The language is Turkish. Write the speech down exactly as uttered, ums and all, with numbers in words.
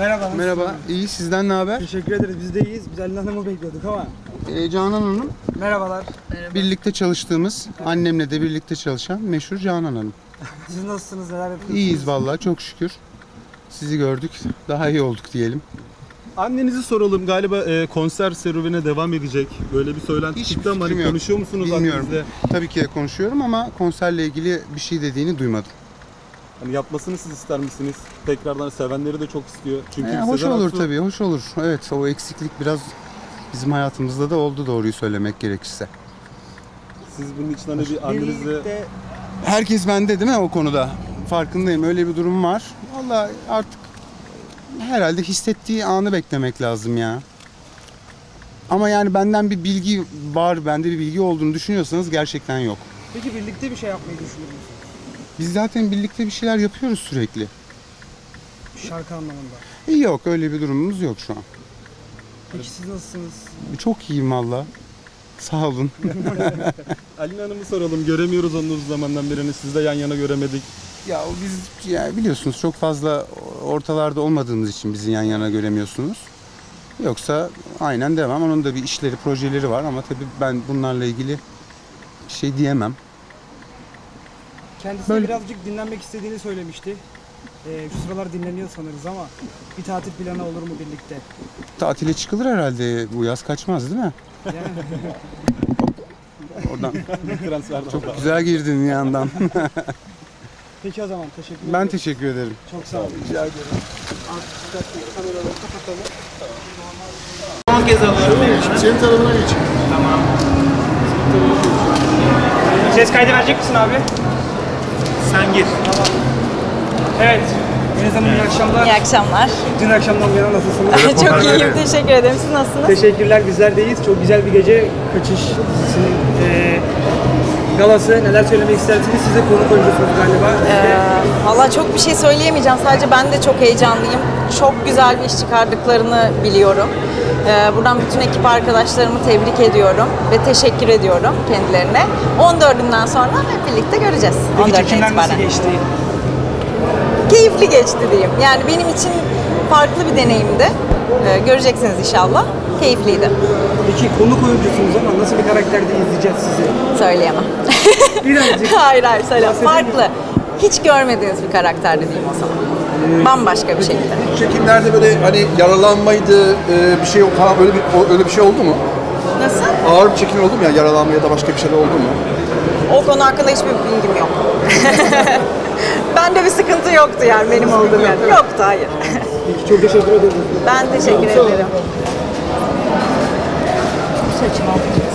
Merhaba. Merhaba. İyi, sizden ne haber? Teşekkür ederiz. Biz de iyiyiz. Biz Canan Hanım'ı bekliyorduk ama. Ee, Canan Hanım. Merhabalar. Merhaba. Birlikte çalıştığımız, evet, annemle de birlikte çalışan meşhur Canan Hanım. Siz nasılsınız? Neler yapıyorsunuz? İyiyiz vallahi, çok şükür. Sizi gördük, daha iyi olduk diyelim. Annenizi soralım. Galiba e, konser serüvene devam edecek. Böyle bir söylenti çıktı ama hani konuşuyor musunuz annenizle? Tabii ki de konuşuyorum ama konserle ilgili bir şey dediğini duymadım. Hani yapmasını siz ister misiniz? Tekrardan sevenleri de çok istiyor. Çünkü e, hoş olur Aksu... tabii, hoş olur. Evet, o eksiklik biraz bizim hayatımızda da oldu, doğruyu söylemek gerekirse. Siz bunun için hani bir annenizle... Herkes bende değil mi o konuda? Farkındayım, öyle bir durum var. Vallahi artık herhalde hissettiği anı beklemek lazım ya. Ama yani benden bir bilgi var, bende bir bilgi olduğunu düşünüyorsanız gerçekten yok. Peki birlikte bir şey yapmayı düşünüyor musunuz? Biz zaten birlikte bir şeyler yapıyoruz sürekli. Şarkı anlamında. Yok, öyle bir durumumuz yok şu an. Peki siz nasılsınız? Çok iyiyim valla. Sağ olun. Alin Hanım'ı soralım. Göremiyoruz onu uzun zamandan beri. Siz de yan yana göremedik. Ya biz ya biliyorsunuz çok fazla ortalarda olmadığımız için bizi yan yana göremiyorsunuz. Yoksa aynen devam. Onun da bir işleri, projeleri var ama tabii ben bunlarla ilgili şey diyemem. Kendisine böyle... birazcık dinlenmek istediğini söylemişti. Ee, şu sıralar dinleniyor sanırız ama bir tatil planı olur mu birlikte? Tatile çıkılır herhalde. Bu yaz kaçmaz değil mi? Oradan çok güzel girdin yandan. Peki o zaman teşekkür ederim. Ben teşekkür ederim. Çok sağ olun. Rica ederim. Son kez alıyorum. Senin tarafına geç. Tamam. Ses kaydı verecek misin abi? Sen gir. Tamam. Evet. Canan Hanım, iyi akşamlar. İyi akşamlar. Dün akşamdan beri nasılsınız? Çok iyiyim, teşekkür ederim. Siz nasılsınız? Teşekkürler, bizler de iyiyiz. Çok güzel bir gece. Kaçış dizisinin e, galası. Neler söylemek istersiniz? Siz de konuk oyuncusunuz galiba. Ee, Valla çok bir şey söyleyemeyeceğim. Sadece ben de çok heyecanlıyım. Çok güzel bir iş çıkardıklarını biliyorum. Ee, buradan bütün ekip arkadaşlarımı tebrik ediyorum ve teşekkür ediyorum kendilerine. on dördünden sonra hep birlikte göreceğiz. Peki çekimler nasıl geçti? Keyifli geçti diyeyim. Yani benim için farklı bir deneyimdi. Ee, göreceksiniz inşallah. Keyifliydi. Peki konuk oyuncusunuz ama nasıl bir karakterde izleyeceğiz sizi? Söyleyemem. Birazcık. Hayır hayır söyleyemem. Farklı. Hiç görmediğiniz bir karakterde diyeyim o zaman. Bambaşka bir şekilde. Çekimlerde böyle hani yaralanmaydı, bir şey falan öyle bir öyle bir şey oldu mu? Nasıl? Ağır bir çekim oldu mu ya, yaralanma ya da başka bir şey oldu mu? O konu hakkında hiçbir bilgim yok. Bende bir sıkıntı yoktu yani benim olduğum yerde. Yoktu, hayır. Çok teşekkür ederim. Ben teşekkür ederim. Saçım altı.